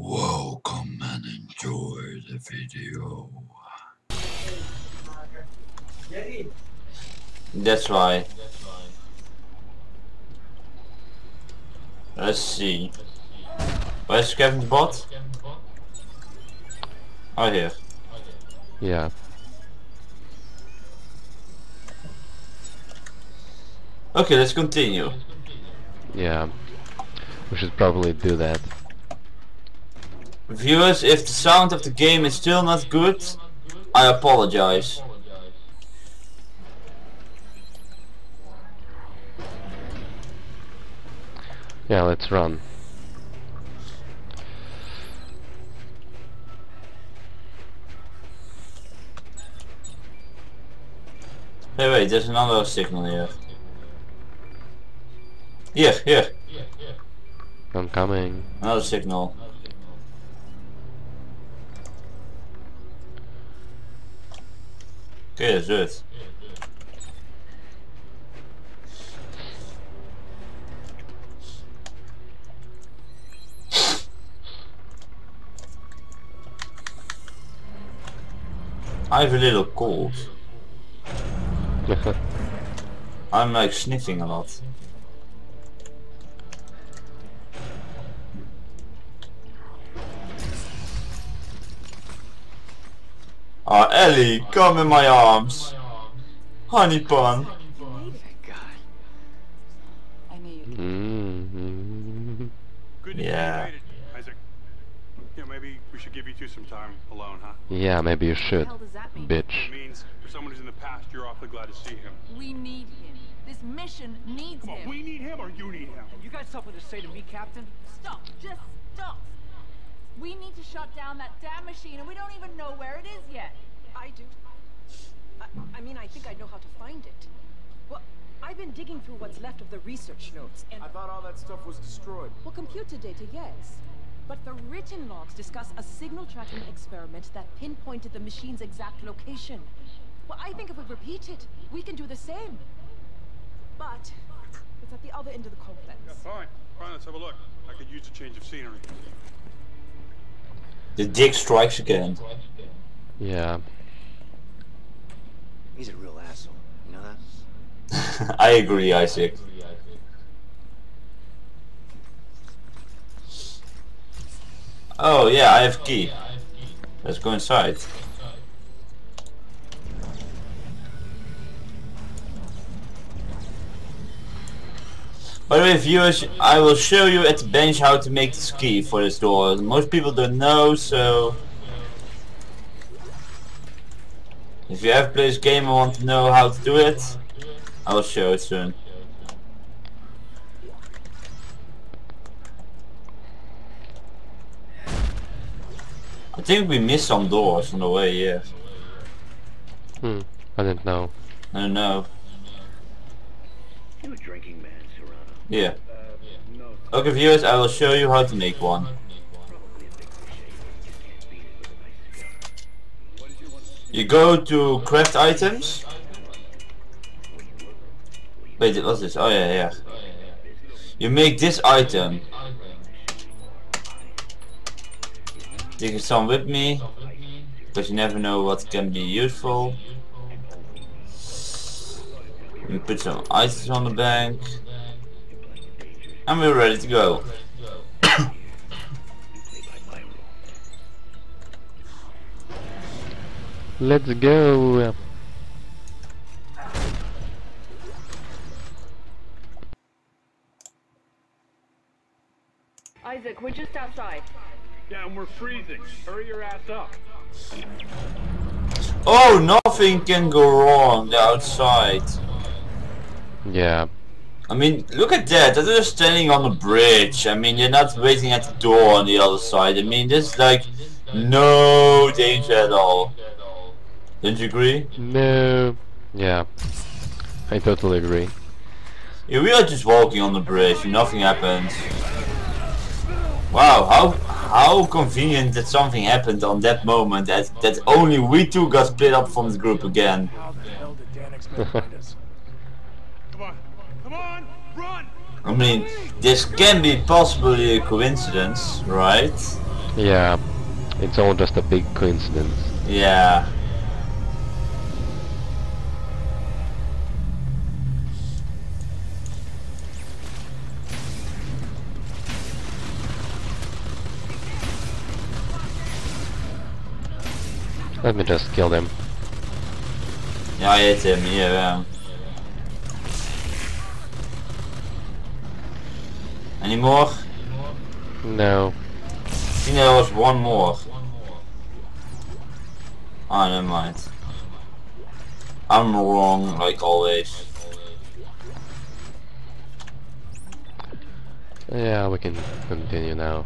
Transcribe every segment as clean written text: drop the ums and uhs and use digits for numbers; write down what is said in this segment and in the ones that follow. Welcome and enjoy the video. That's right. Let's see. Where's Kevin's bot? Oh, here. Yeah. Okay, let's continue. Yeah. We should probably do that. Viewers, if the sound of the game is still not good, I apologize. Yeah, let's run. Hey, wait, there's another signal here. Here. I'm coming. Another signal. Okay, let's do it. I have a little cold. I'm like sniffing a lot. Ah, Ellie, come in my arms. Honey pun. Yeah. Isaac. Yeah, maybe we should give you two some time alone, huh? Yeah, maybe you should. Bitch. It means for someone who's in the past, you're awfully glad to see him. We need him. This mission needs him. Come on, we need him or you need him. You got something to say to me, Captain? Stop. Just stop. We need to shut down that damn machine, and we don't even know where it is yet. I do. I mean, I think I know how to find it. Well, I've been digging through what's left of the research notes, and... I thought all that stuff was destroyed. Well, computer data, yes. But the written logs discuss a signal tracking experiment that pinpointed the machine's exact location. Well, I think if we repeat it, we can do the same. But it's at the other end of the complex. Yeah, fine, let's have a look. I could use a change of scenery. The dick strikes again. Yeah. He's a real asshole. You know that? I agree, Isaac. Oh yeah, I have key. Let's go inside. By the way, viewers, I will show you at the bench how to make this key for this door. Most people don't know, so... If you have played this game and want to know how to do it, I will show it soon. I think we missed some doors on the way, yeah. I don't know. I don't know. You a drinking man? Yeah. Okay, viewers, I will show you how to make one. You go to craft items. Wait, what's this? Oh yeah. You make this item. Take some with me, because you never know what can be useful. You put some items on the bank. And we're ready to go. Let's go. Isaac, we're just outside. Yeah, and we're freezing. Hurry your ass up. Oh, nothing can go wrong outside. Yeah. I mean, look at that, they're just standing on the bridge. I mean, you're not waiting at the door on the other side. I mean, there's like no danger at all. Don't you agree? No. Yeah, I totally agree. Yeah, we are just walking on the bridge, nothing happens. Wow, how convenient that something happened on that moment, that only we two got split up from the group again. Come on, run! I mean, this can be possibly a coincidence, right? Yeah, it's all just a big coincidence. Yeah. Let me just kill them. Yeah, I hit him, yeah. Any more? No. I think there was one more. Oh, never mind. I'm wrong, like always. Yeah, we can continue now.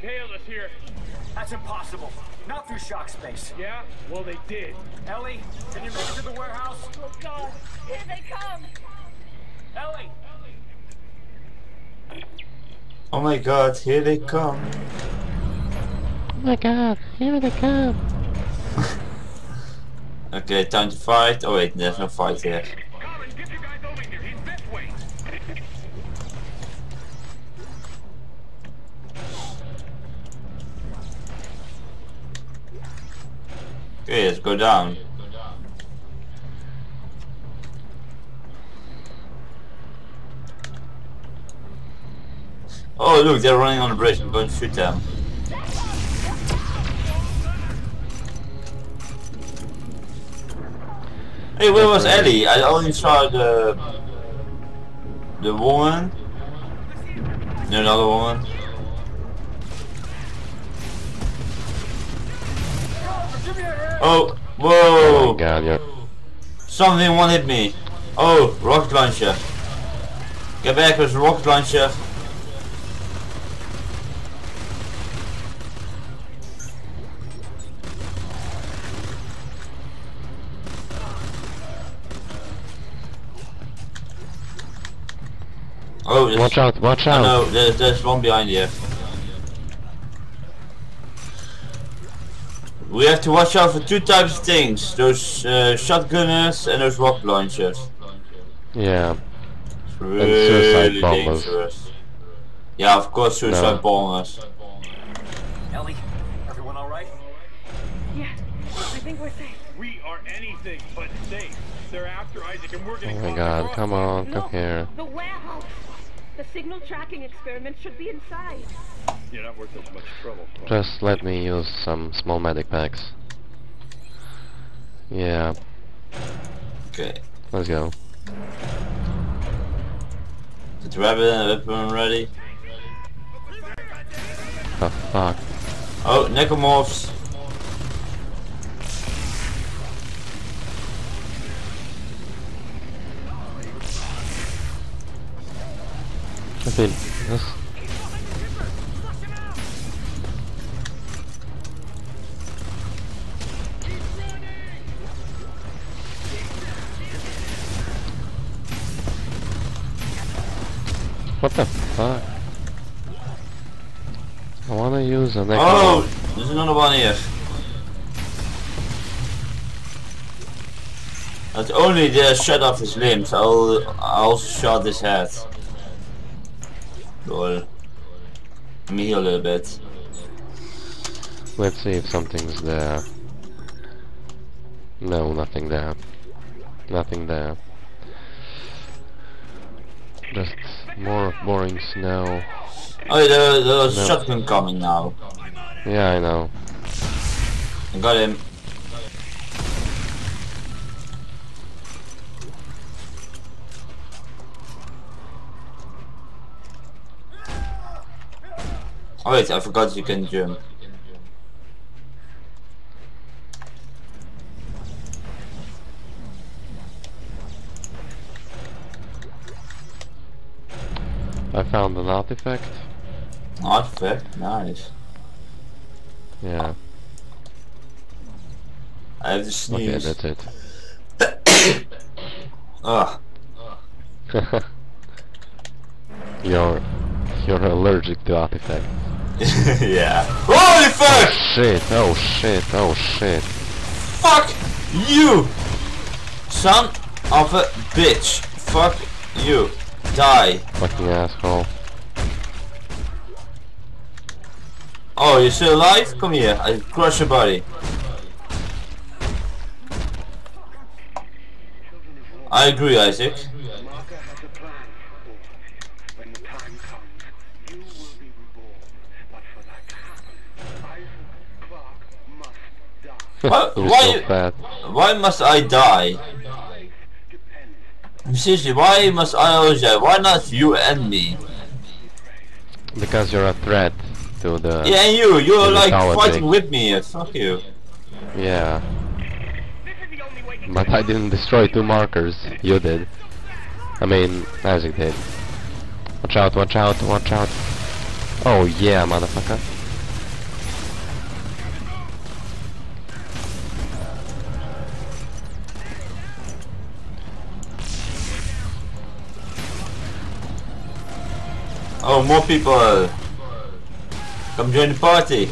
Kale is here. That's impossible. Not through shock space. Yeah? Well, they did. Ellie, can you make it to the warehouse? Oh, God. Here they come. Ellie. Oh, my God. Here they come. Oh, my God. Here they come. Okay, time to fight. Oh, wait. There's no fight here. Colin, get you guys over here. He's this way. Okay, let's go down. Oh look, they're running on the bridge. I'm going to shoot them. Hey, where was Ellie? I only saw the woman. There's another woman. Oh, whoa! Oh my God, yeah. Something wanted me. Oh, rocket launcher. Get back with rocket launcher. Oh, watch out! Watch out! No, there's one behind you. We have to watch out for two types of things, those shotgunners and those rock launchers. Yeah. It's really dangerous. Yeah, of course, suicide bombers. Ellie, everyone alright? Yeah, I think we're safe. We are anything but safe. They're after Isaac and we're gonna come. Oh my God, come on, come here. The warehouse! The signal tracking experiment should be inside. You're not worth as much trouble. Just let me use some small medic packs. Yeah. Okay. Let's go. It's rabbit and a weapon ready. The fuck? Oh, necromorphs. I think that's... What the fuck? I wanna use a necro. Oh! There's another one here. Not only did I shut off his limbs, I also shot his head. Lol. I'm here a little bit. Let's see if something's there. No, nothing there. Nothing there. Just more boring snow. Oh, there's a shotgun coming now. Yeah, I know. I got him. Oh wait, I forgot you can jump. I found an artifact. Artifact? Nice. Yeah. I have to sneeze. Okay, that's it. Ah. You're allergic to artifacts. Yeah. Holy fuck! Oh shit, oh shit, oh shit. Fuck you! Son of a bitch. Fuck you. Die. Fucking asshole. Oh, you're still alive? Come here. I'll crush your body. I agree, Isaac. Why must I die? Seriously, why must I always die? Why not you and me? Because you're a threat to the... Yeah, and you! You're like fighting with me, fuck you. Yeah. But I didn't destroy two markers, you did. I mean, Isaac did. Watch out, watch out, watch out. Oh yeah, motherfucker. Oh, more people! Come join the party!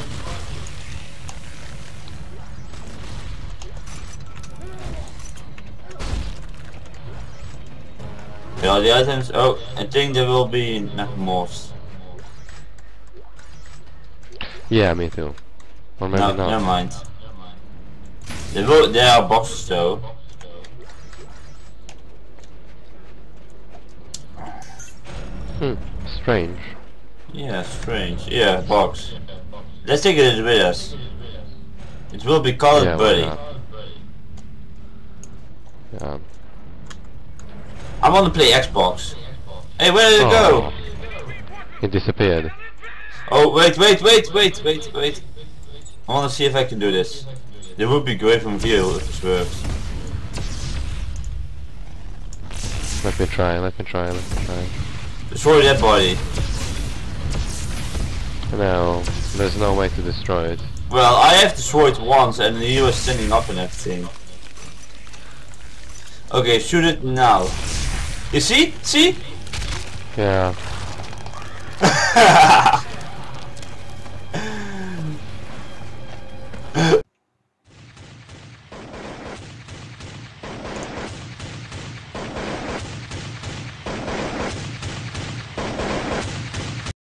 Here are the items. Oh, I think there will be necromorphs. Yeah, me too. Or maybe no, not. Never mind. There are bosses though. Hmm. Strange. Yeah, strange. Yeah, box. Let's take it with us. It will be called buddy. Yeah. I want to play Xbox. Hey, where did it go? It disappeared. Oh, wait. I want to see if I can do this. It would be great from view if this works. Let me try. Destroy that body. No, there's no way to destroy it. Well, I have destroyed it once and he was standing up and everything. Okay, shoot it now. You see? See? Yeah.